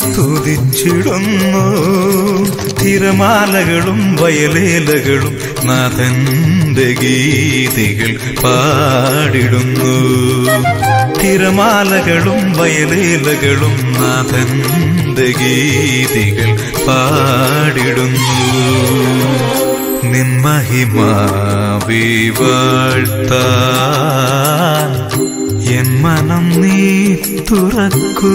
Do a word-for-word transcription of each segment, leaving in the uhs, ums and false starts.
സ്തുതിച്ചിടുന്നു. തിരമാലകളും വയലേലകളും നാഥന്റെ ഗീതികൾ പാടിടുന്നു. തിരമാലകളും വയലേലകളും നാഥന്റെ ഗീതികൾ പാടിടുന്നു. നിൻമഹിമ വിവാഴ്ത്താൻ എൻ മനം നീ തുറക്കൂ.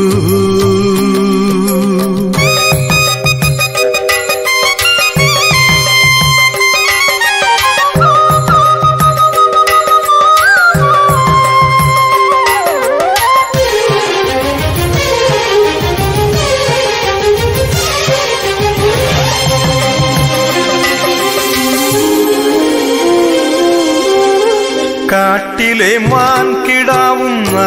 കാട്ടിലെ മാൻ കിടാവും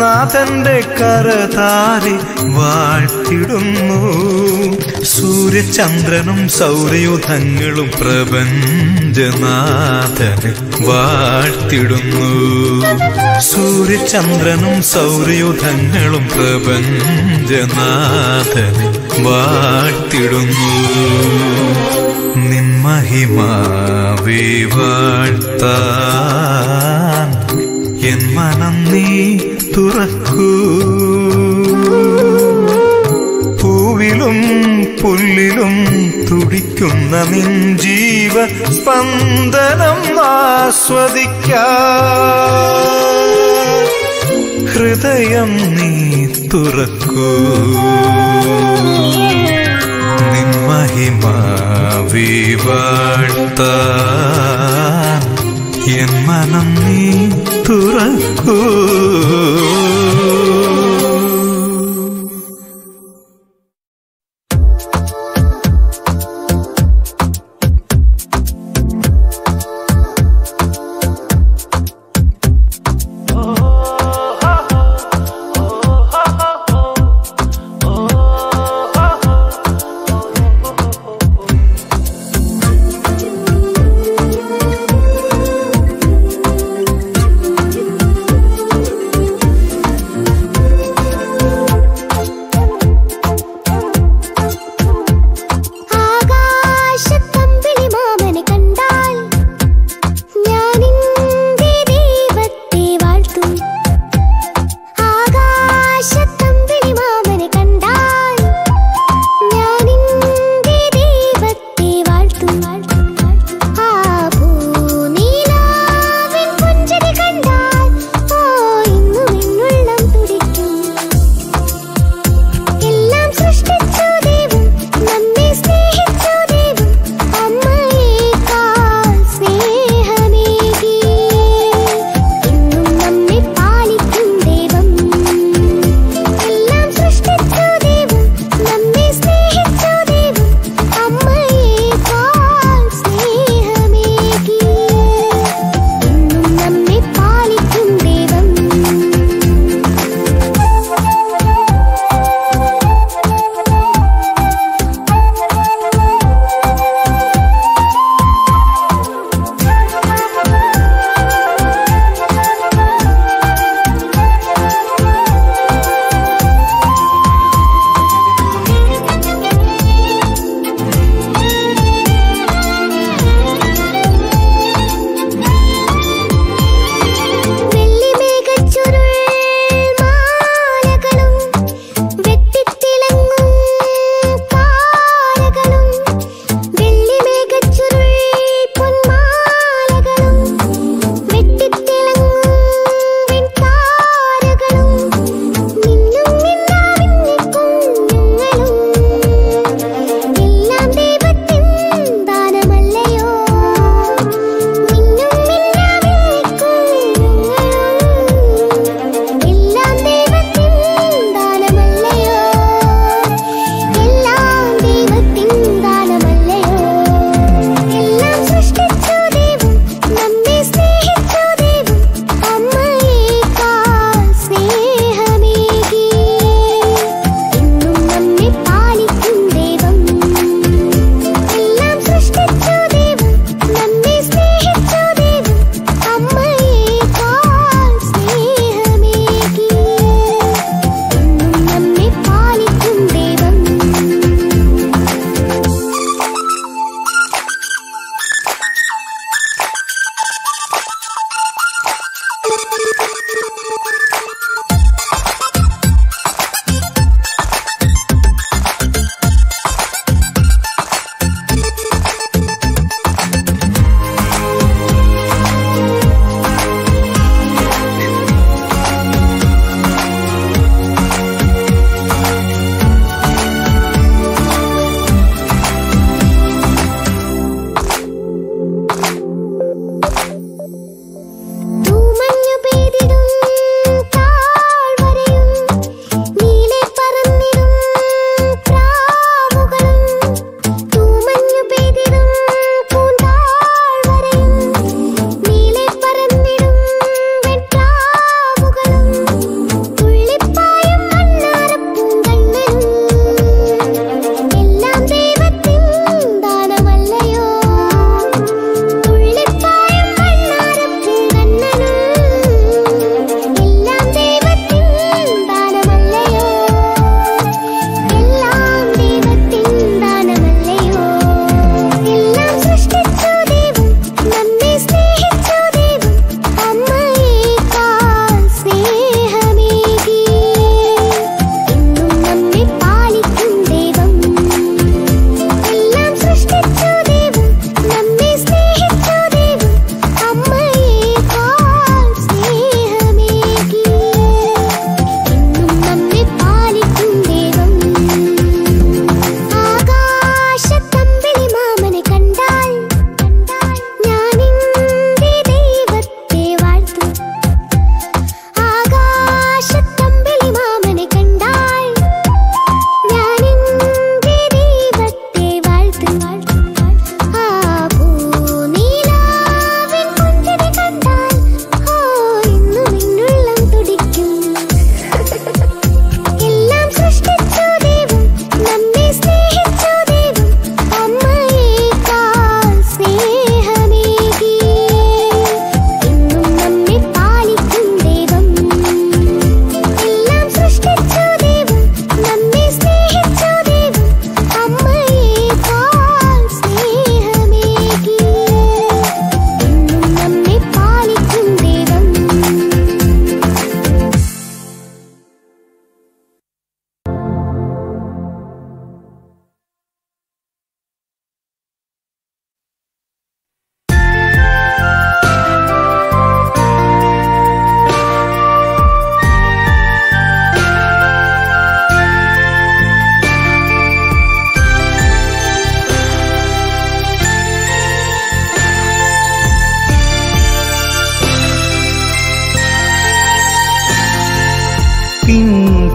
നാഥന്റെ കരതാരി വാഴ്ത്തിടുന്നു. സൂര്യചന്ദ്രനും സൗരയൂഥങ്ങളും പ്രപഞ്ചനാഥന് വാഴ്ത്തിടുന്നു. സൂര്യചന്ദ്രനും സൗരയൂഥങ്ങളും പ്രപഞ്ചനാഥന് വാഴ്ത്തിടുന്നു. നിൻമഹിമ വിവാഴ്ത്താൻ എൻ മനം നീ തുറക്കൂ. പൂവിലും പുല്ലിലും തുടിക്കുന്ന നിൻ ജീവ സ്പന്ദനം ആസ്വദിക്കാം. ഹൃദയം നീ തുറക്കൂ, നിൻ മഹിമ വിവാഴ്ത്താൻ എൻ മനം നീ തുറക്കൂ.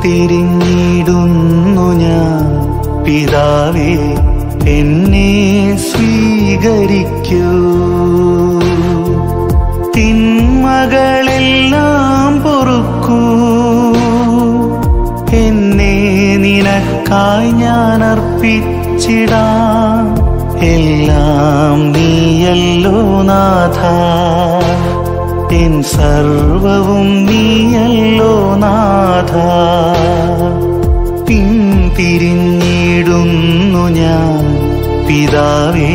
തിരിഞ്ഞിടുന്നു ഞാൻ. പിതാവേ എന്നെ സ്വീകരിക്കൂ. തിന്മകളെല്ലാം പൊറുക്കൂ. എന്നെ നിനക്കായി ഞാൻ അർപ്പിച്ചിടാം. എല്ലാം നീയല്ലോ നാഥ, എൻ സർവവും നീയല്ലോ നാഥ. പിന്തിരിഞ്ഞിടുന്നു ഞാൻ. പിതാവേ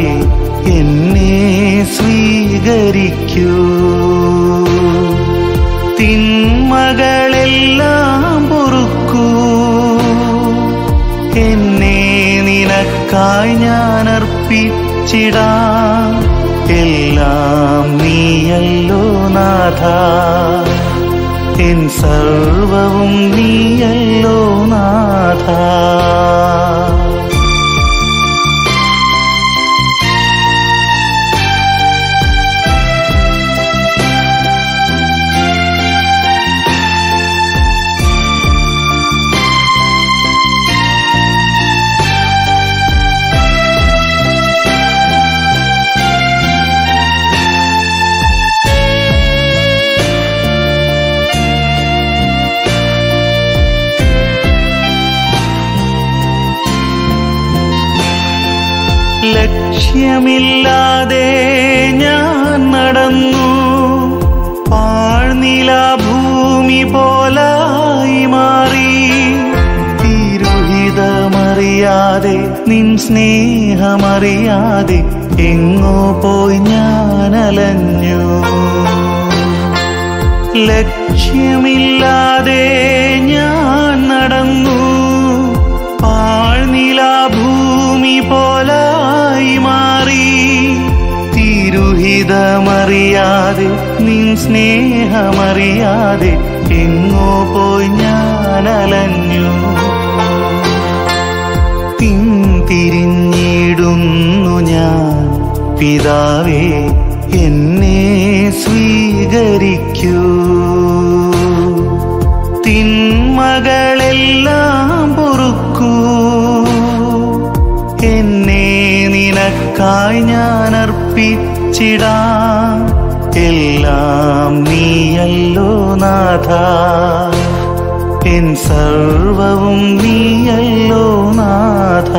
എന്നെ സ്വീകരിക്കൂ. തിന്മകളെല്ലാം പൊറുക്കൂ. എന്നെ നിനക്കായി ഞാൻ അർപ്പിച്ചിടാം. എല്ലാം നീയല്ലോ നാഥ, എൻ സർവവും നീയല്ലോ നാഥ. ലക്ഷ്യമില്ലാതെ ഞാൻ നടന്നു. പാഴ്നില ഭൂമി പോലായി മാറി. തിരുഹിതമറിയാതെ നിൻ സ്നേഹമറിയാതെ എങ്ങോ പോയി ഞാൻ അലഞ്ഞു. ലക്ഷ്യമില്ലാതെ ഞാൻ നടന്നു. പാഴ്നില ഭൂമി പോലാ മാറി. തിരുഹിതമറിയാതെ നിൻ സ്നേഹമറിയാതെ എങ്ങോ പോയി ഞാൻ അലഞ്ഞു. പിന്തിരിഞ്ഞിടുന്നു ഞാൻ. പിതാവേ എന്നെ സ്വീകരിക്കൂ. തിന്മകളെല്ലാം പൊറുക്കൂ. എന്നെ നിനക്കായി ഞാൻ അർപ്പിച്ചിടാം. എല്ലാം നീയല്ലോ നാഥ, എൻ സർവവും നീയല്ലോ നാഥ.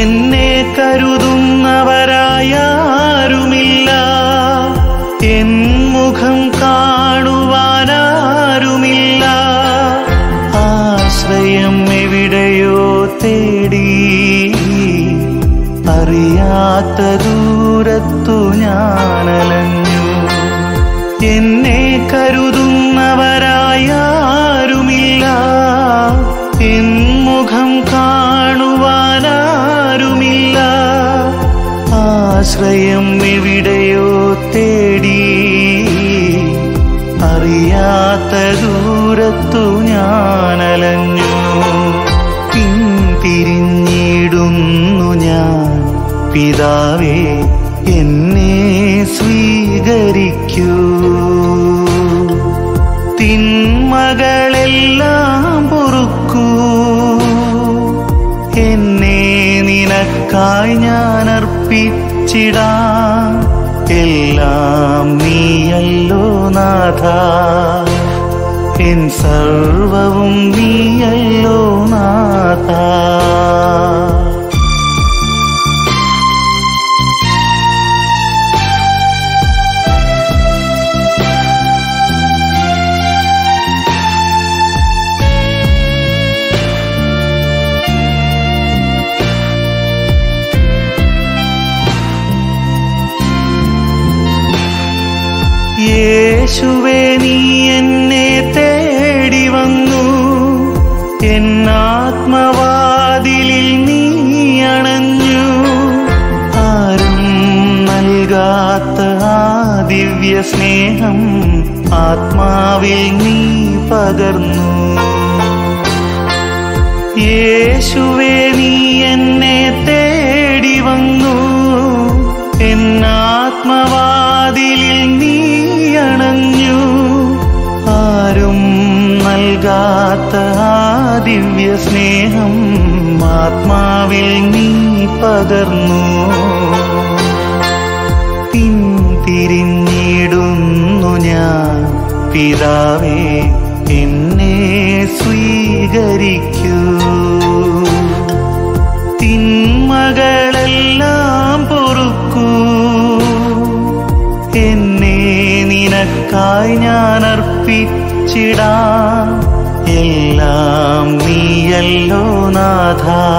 എന്നെ കരുതുന്നവരായാരുമില്ല. എൻ മുഖം കാണുവാനാരുമില്ല. ആശ്രയം എവിടെയോ തേടി. അറിയാത്ത ദൂരത്തു ഞാൻ അലഞ്ഞു. എന്നെ കരുതുന്നവരായാരുമില്ല. എൻ മുഖം കാണുവാനാ ആശ്രയം എവിടെയോ തേടി. അറിയാത്ത ദൂരത്തു ഞാൻ അലഞ്ഞു. പിന്തിരിഞ്ഞിടുന്നു ഞാൻ. പിതാവേ എന്നെ സ്വീകരിക്കൂ. തിന്മകളെല്ലാം പൊറുക്കൂ. എന്നെ നിനക്കായി ഞാൻ അർപ്പിച്ചിടാം. എല്ലാം നീയല്ലോ നാഥ, എൻ സർവവും നീയല്ലോ നാഥ. യേശുവേ നീ എന്നെ തേടി വന്നു. എന്നാത്മവാതിലിൽ നീ അണഞ്ഞു. ആരും നൽകാ ദിവ്യ സ്നേഹം ആത്മാവിൽ നീ പകർന്നു. യേശുവേ നീ എന്നെ തേടി വന്നു, എന്നാത്മവാതിലിൽ നീ അണഞ്ഞു. ആരും നൽകാത്ത ദിവ്യ സ്നേഹം ആത്മാവിൽ നീ പകർന്നു. പിന്തിരിഞ്ഞിടുന്നു ഞാൻ, പിതാവേ എന്നെ സ്വീകരിക്കൂ. തിന്മകളെല്ലാം പൊറുക്കൂ, എന്നെ നിനക്കായി ഞാൻ അർപ്പിച്ചിടാം. എല്ലാം നീയല്ലോ നാഥാ.